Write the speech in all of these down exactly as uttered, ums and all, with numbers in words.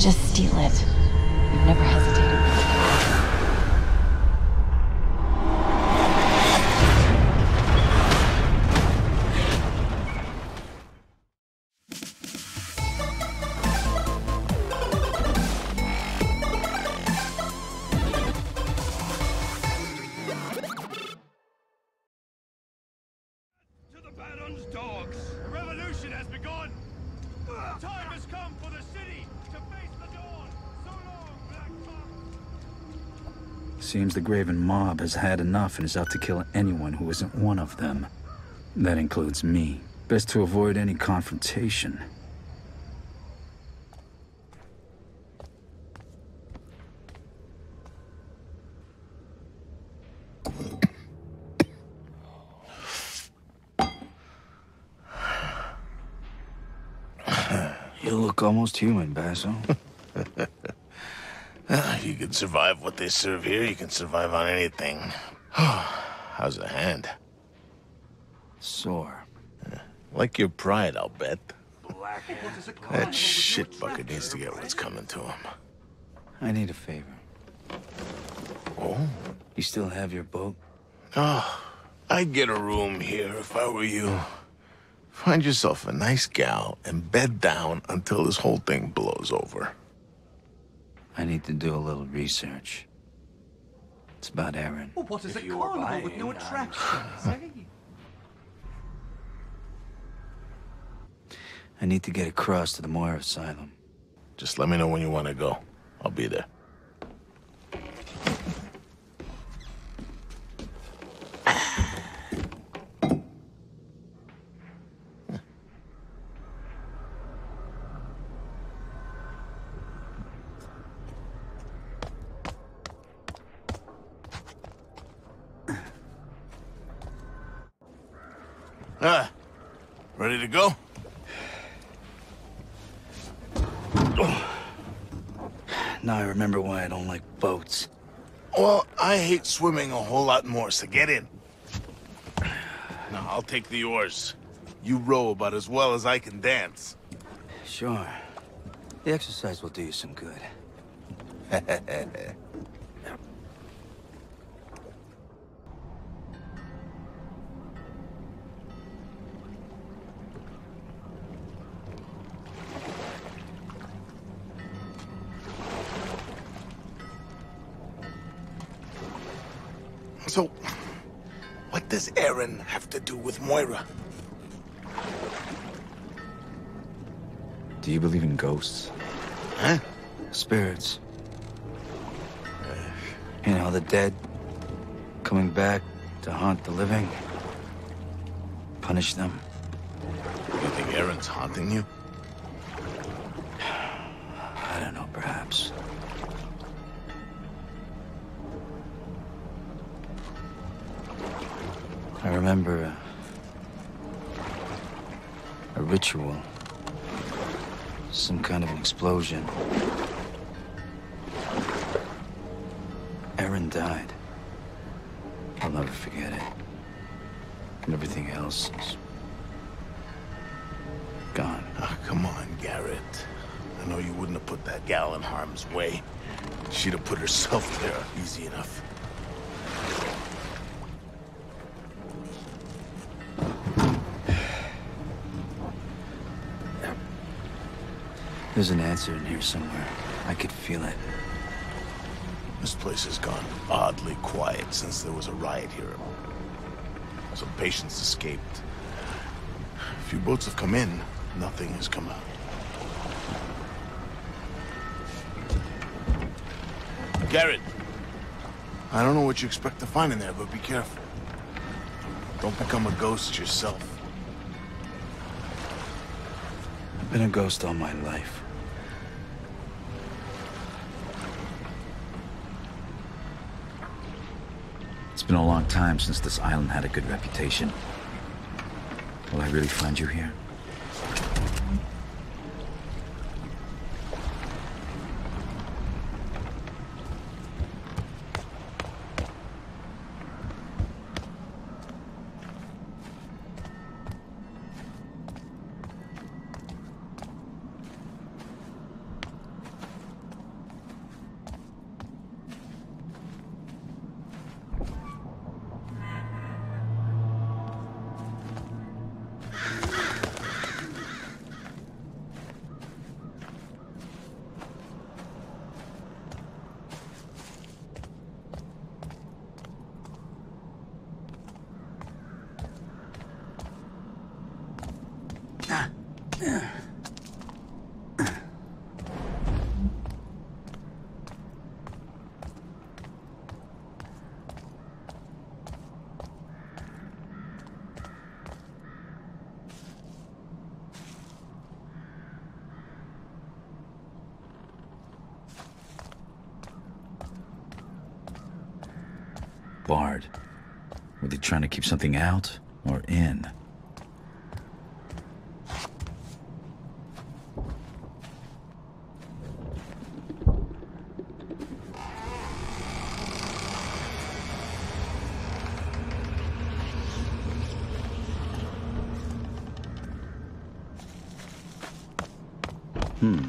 Just steal it. You've never hesitated to the Baron's dogs. The revolution has begun. The time has come for the city to face the dawn. So long, Black Fox. Seems the Graven Mob has had enough and is out to kill anyone who isn't one of them. That includes me. Best to avoid any confrontation. You look almost human, Basso. You can survive what they serve here, you can survive on anything. How's the hand? Sore. Like your pride, I'll bet. That shit bucket needs to get what's coming to him. I need a favor. Oh? You still have your boat? Oh, I'd get a room here if I were you. Find yourself a nice gal and bed down until this whole thing blows over. I need to do a little research. It's about Erin. Well, what is a carnival with no attractions, eh? I need to get across to the Moira Asylum. Just let me know when you want to go. I'll be there. Ah, ready to go? Now I remember why I don't like boats. Well, I hate swimming a whole lot more, so get in. Now, I'll take the oars. You row about as well as I can dance. Sure. The exercise will do you some good. So, what does Erin have to do with Moira? Do you believe in ghosts? Huh? Spirits. Uh, you know, the dead coming back to haunt the living, punish them. You think Erin's haunting you? I don't know, perhaps. I remember a, a ritual, some kind of an explosion. Erin died. I'll never forget it. And everything else is gone. Oh, come on, Garrett. I know you wouldn't have put that gal in harm's way. She'd have put herself there easy enough. There's an answer in here somewhere. I could feel it. This place has gone oddly quiet since there was a riot here. Some patients escaped. A few boats have come in, nothing has come out. Garrett! I don't know what you expect to find in there, but be careful. Don't become a ghost yourself. I've been a ghost all my life. It's been a long time since this island had a good reputation. Will I really find you here? barred. Were they trying to keep something out or in? Hmm.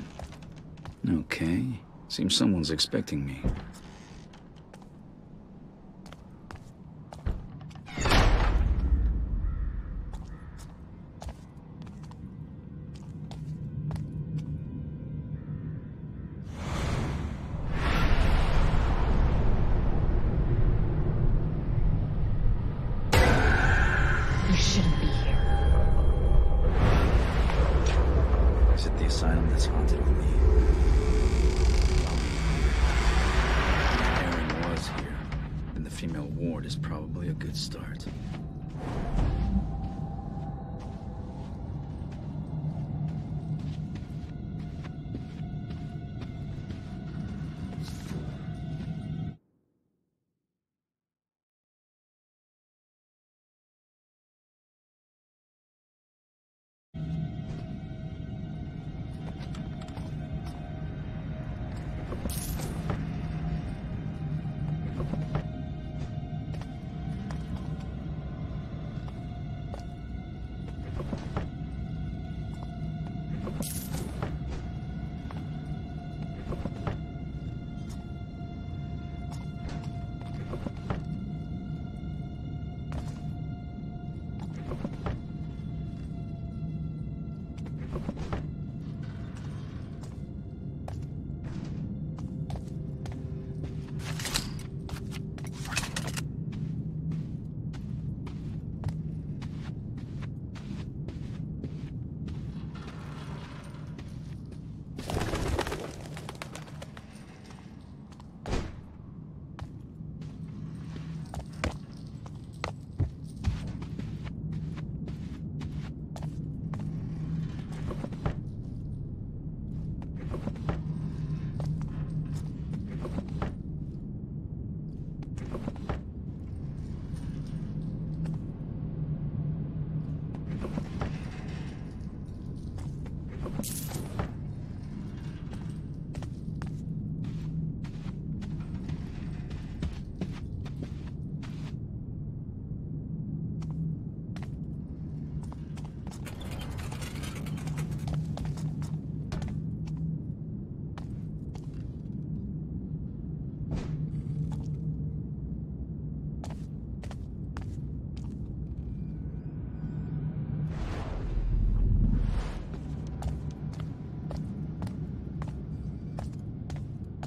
Okay. Seems someone's expecting me.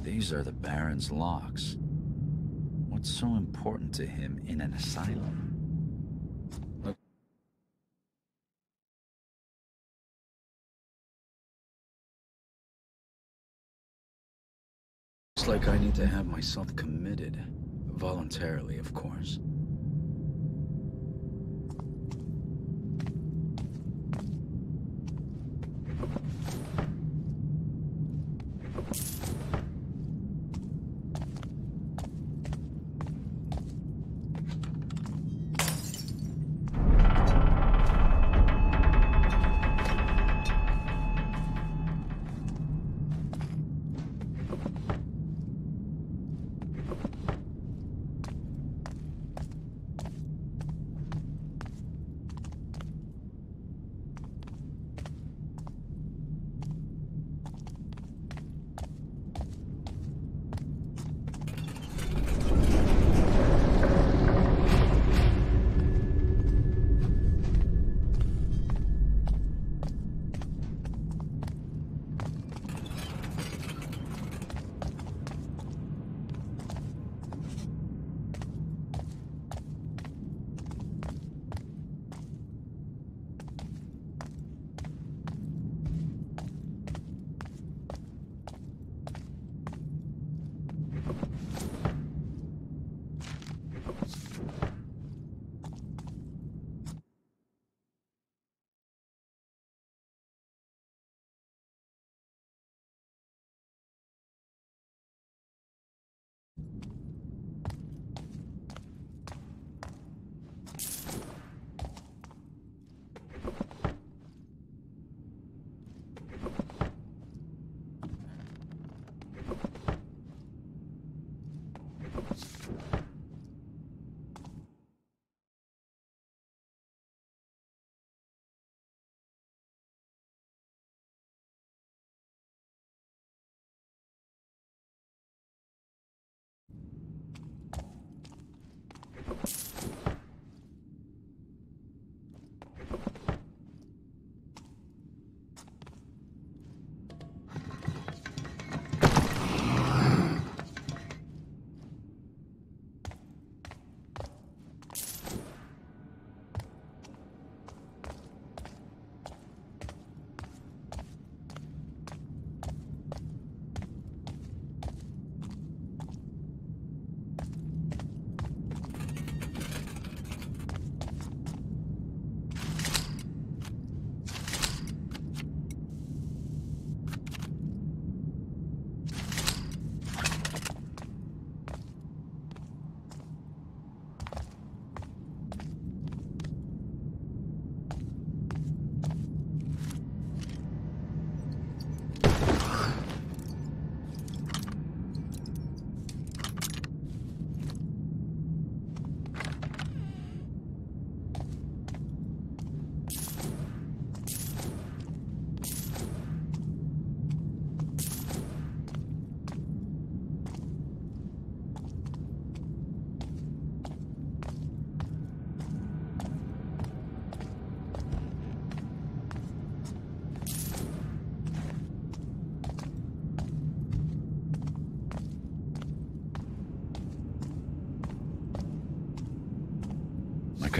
These are the Baron's locks. What's so important to him in an asylum? Looks like I need to have myself committed. Voluntarily, of course.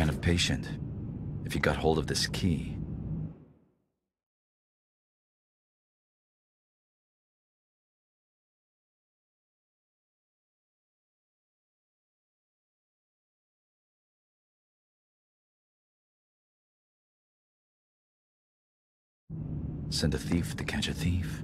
kind of patient. If he got hold of this key... Send a thief to catch a thief.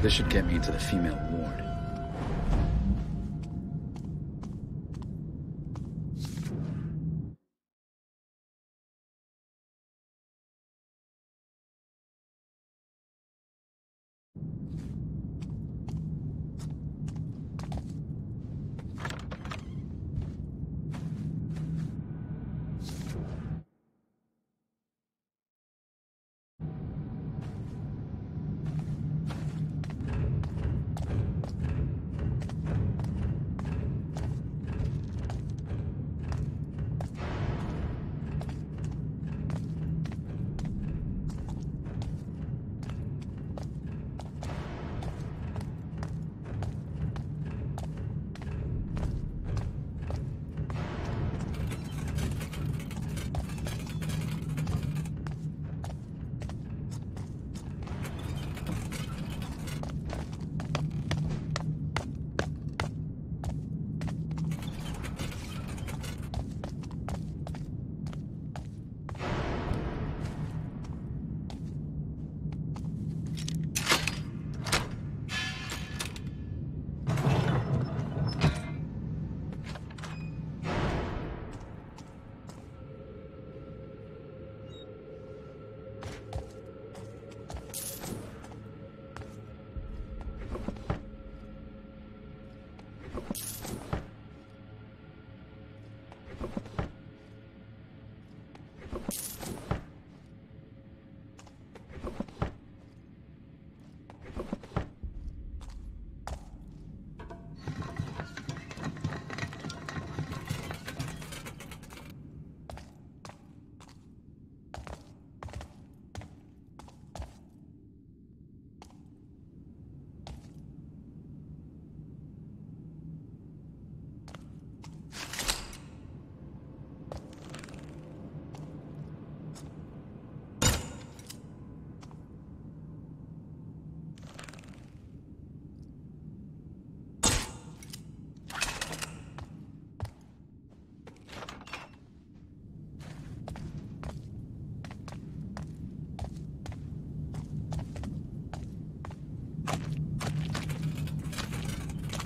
This should get me into the female ward.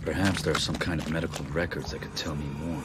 Perhaps there are some kind of medical records that could tell me more.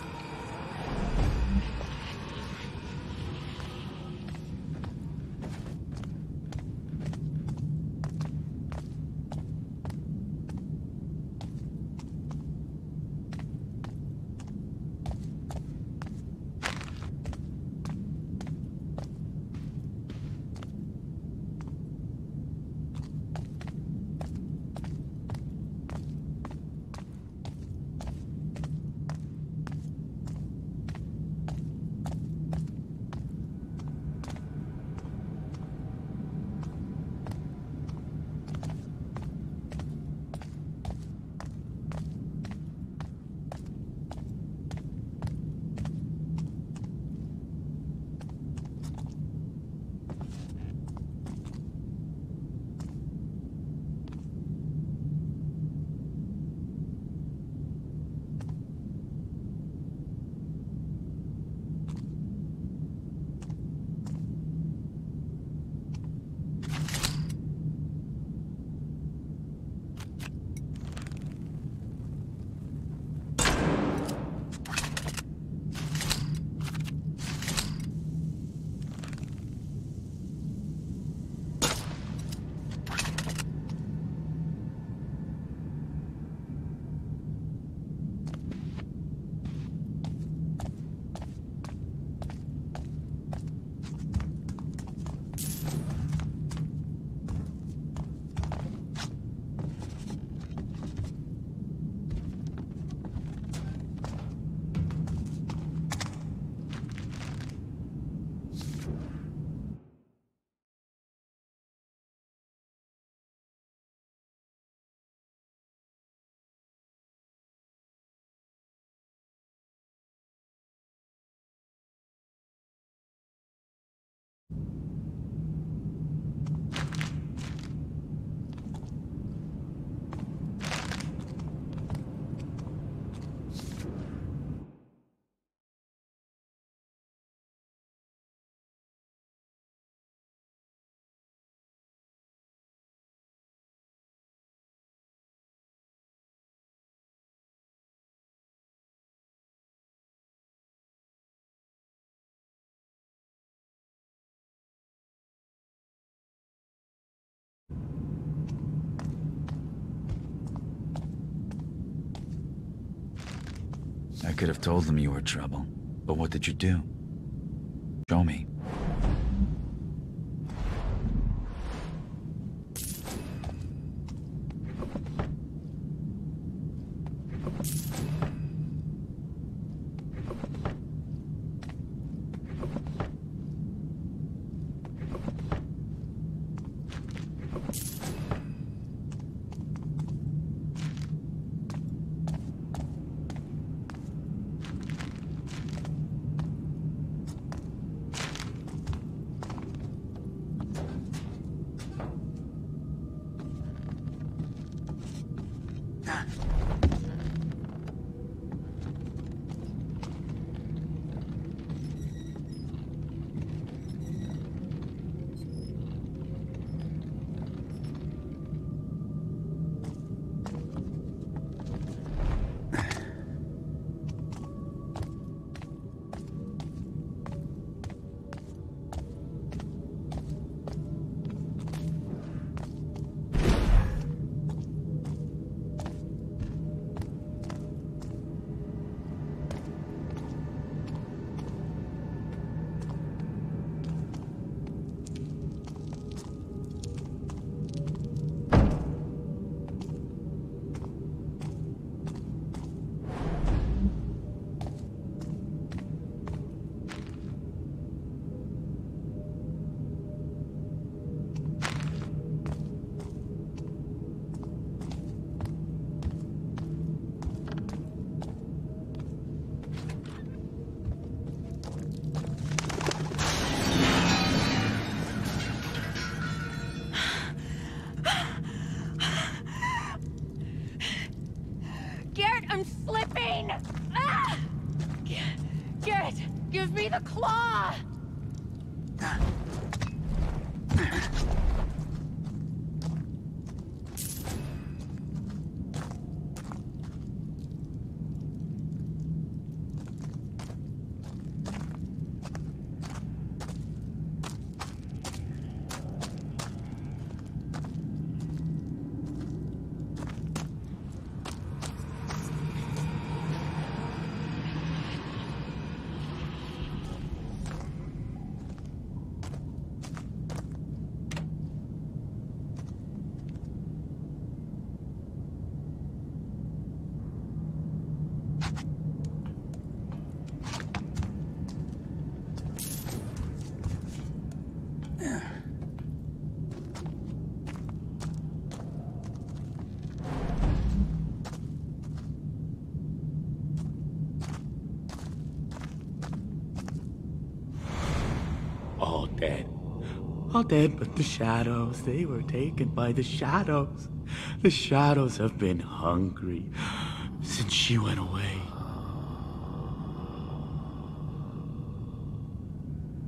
I could have told them you were trouble, but what did you do? Show me. All dead but the shadows. They were taken by the shadows. The shadows have been hungry since she went away.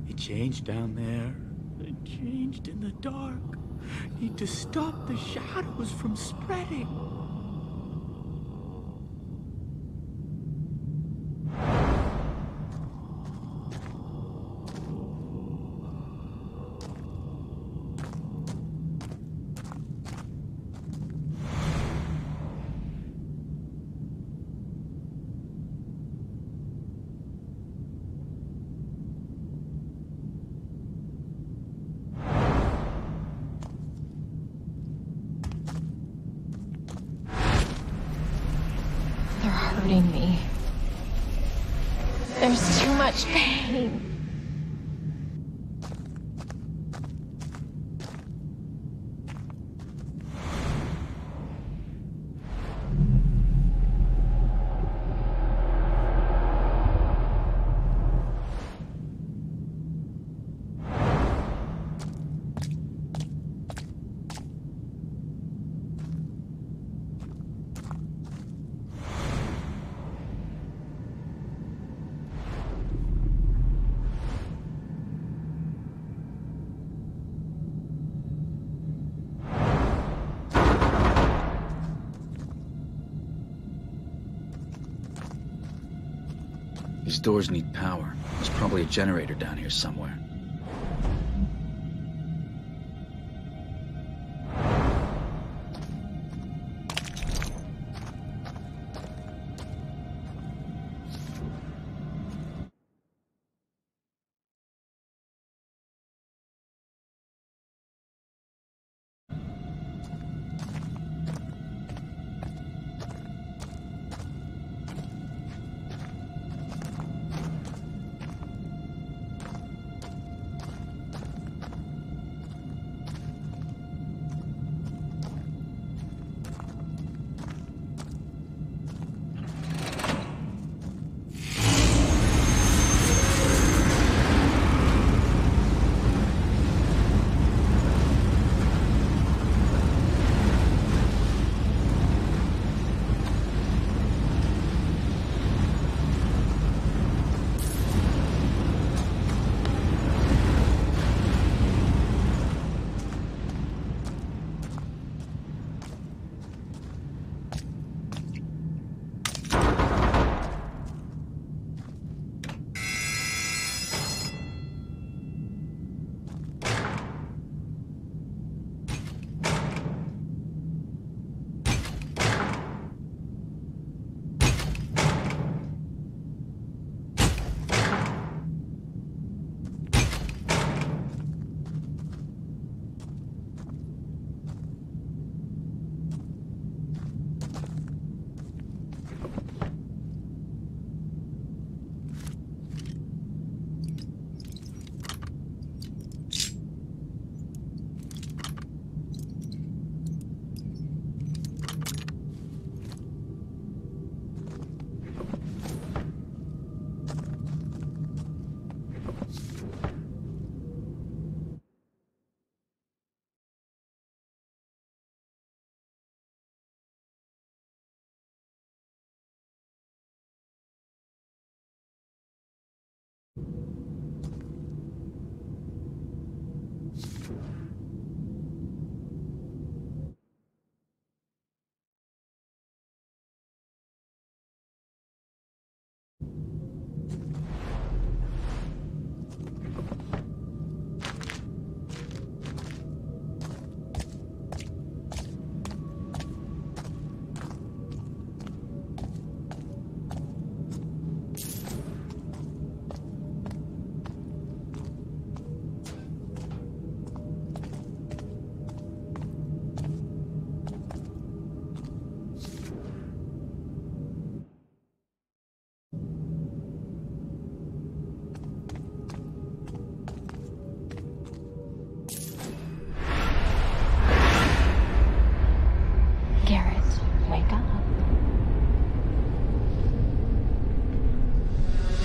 It changed down there. It changed in the dark. Need to stop the shadows from spreading. These doors need power. There's probably a generator down here somewhere.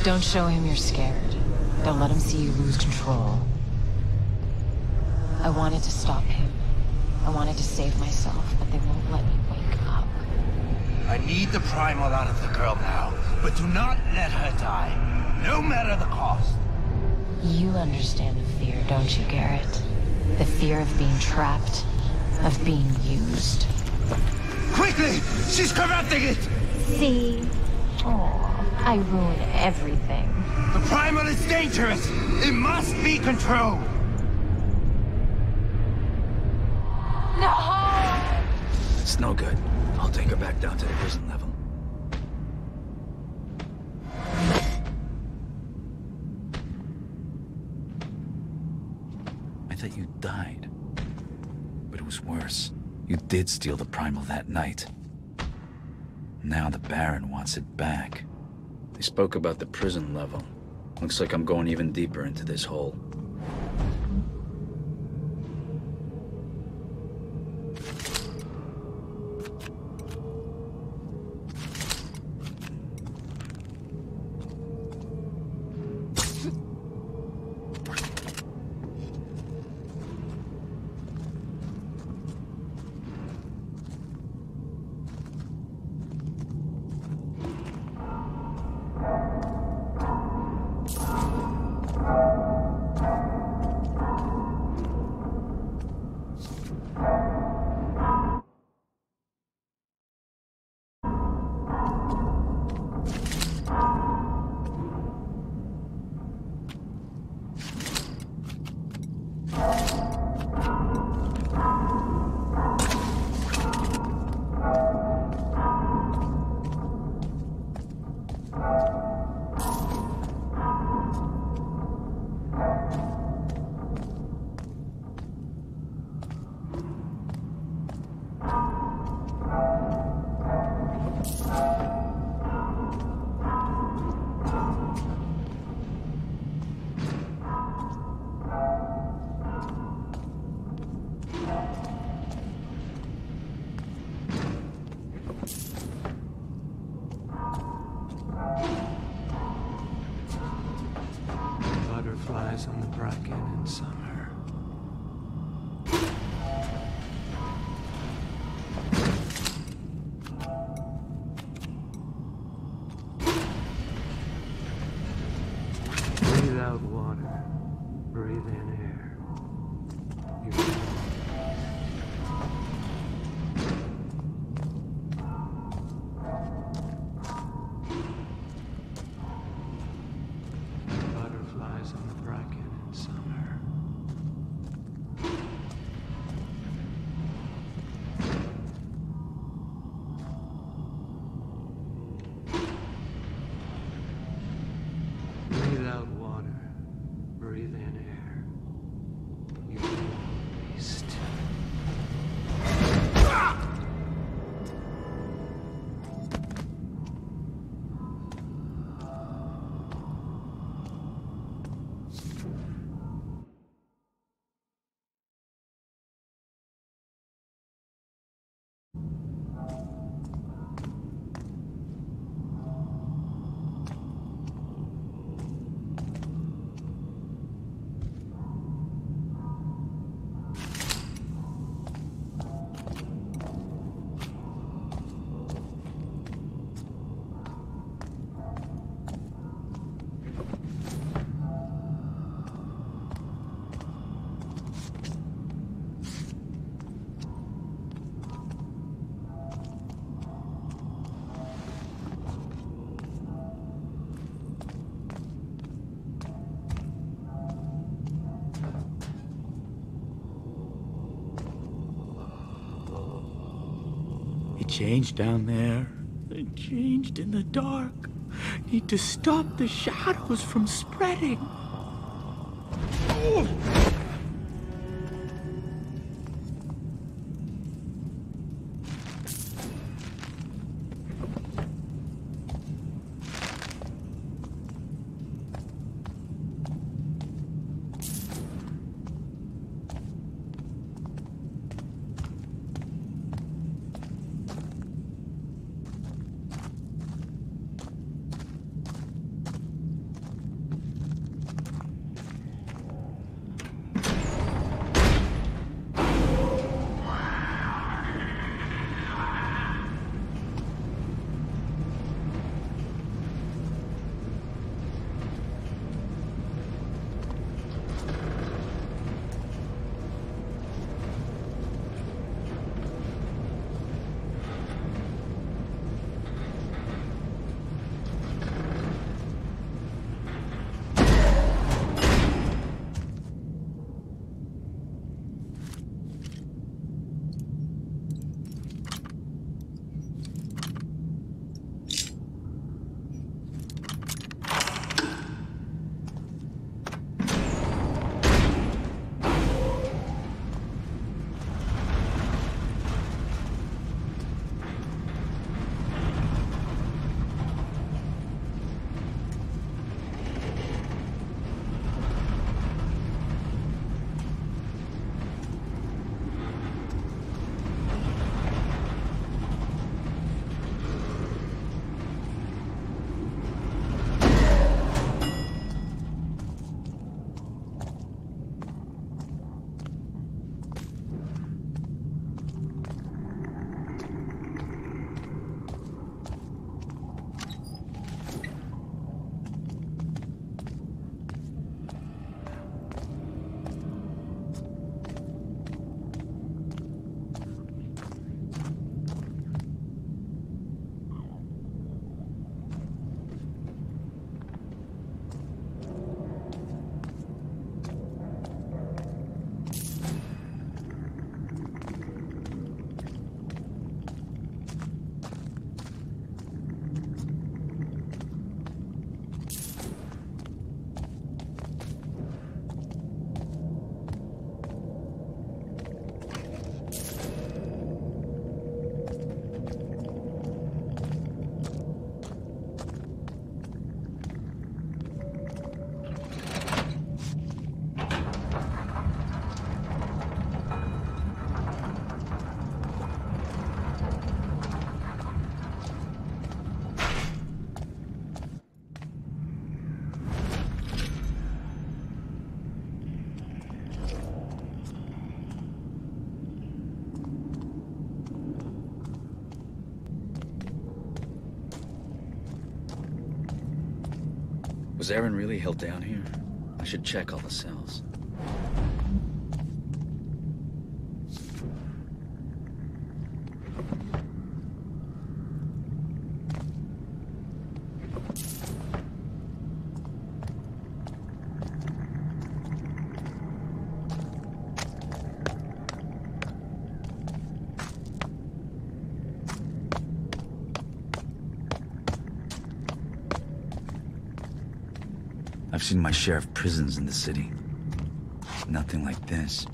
Don't show him you're scared. Don't let him see you lose control. I wanted to stop him. I wanted to save myself, but they won't let me wake up. I need the Primal out of the girl now, but do not let her die, no matter the cost. You understand the fear, don't you, Garrett? The fear of being trapped, of being used. Quickly! She's corrupting it! See? Oh, I ruin everything. The Primal is dangerous! It must be controlled! No! It's no good. I'll take her back down to the prison level. I thought you died. But it was worse. You did steal the Primal that night. Now the Baron wants it back. They spoke about the prison level. Looks like I'm going even deeper into this hole. Change down there. It changed in the dark. Need to stop the shadows from spreading. Was Erin really held down here? I should check all the cells. I've seen my share of prisons in the city. Nothing like this.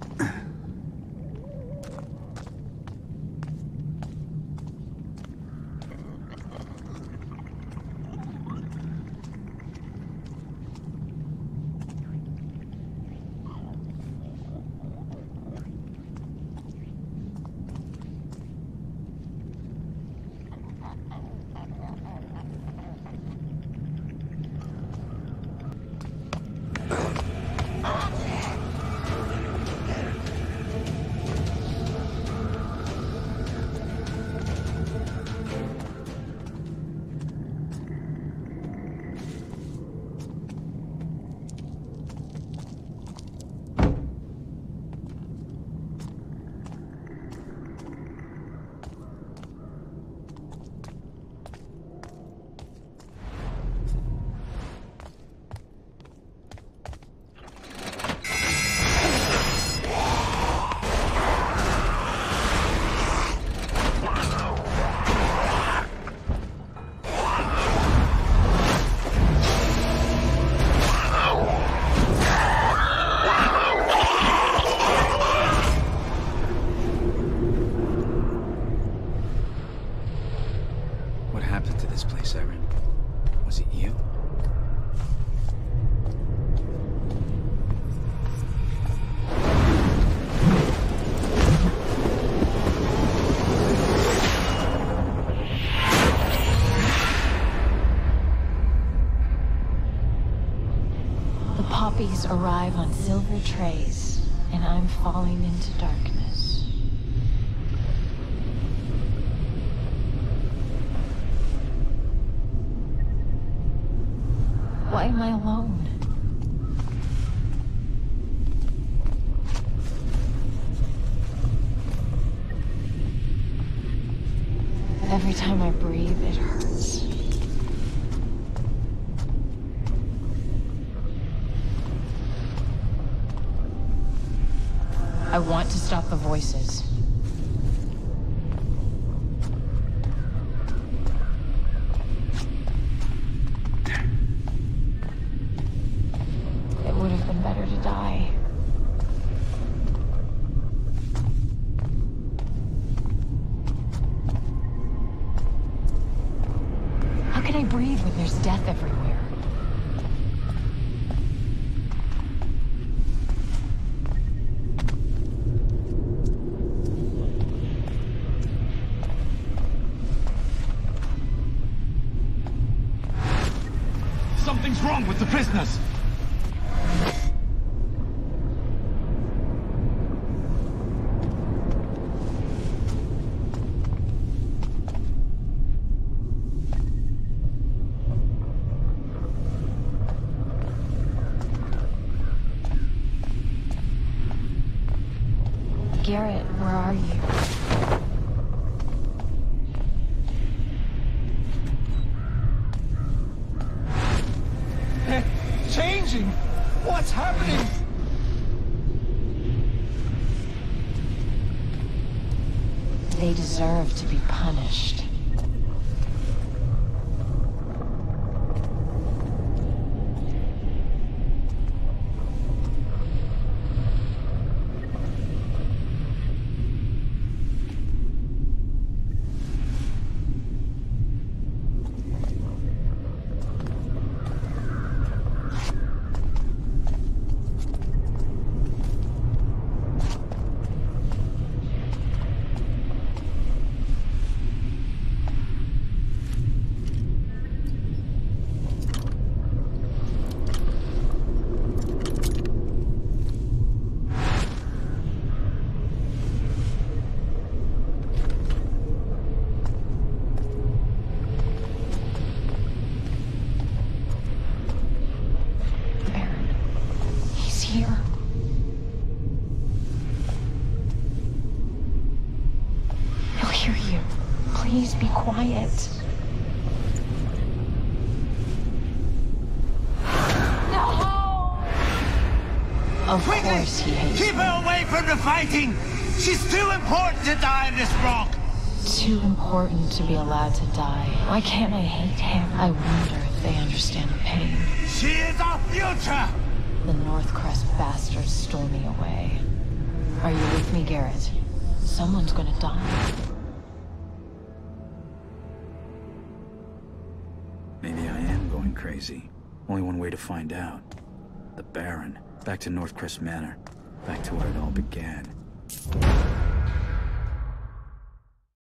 Poppies arrive on silver trays, and I'm falling into darkness. Why am I alone? Every time I breathe, it hurts. I want to stop the voices. It would have been better to die. How can I breathe when there's death everywhere? Something's wrong with the prisoners! Garrett, where are you? What's happening? They deserve to be punished. Of Quickly, course he hates Keep her me. away from the fighting! She's too important to die in this rock! Too important to be allowed to die. Why can't I hate him? I wonder if they understand the pain. She is our future! The Northcrest bastards stole me away. Are you with me, Garrett? Someone's gonna die. Maybe I am going crazy. Only one way to find out. The Baron. Back to Northcrest Manor. Back to where it all began.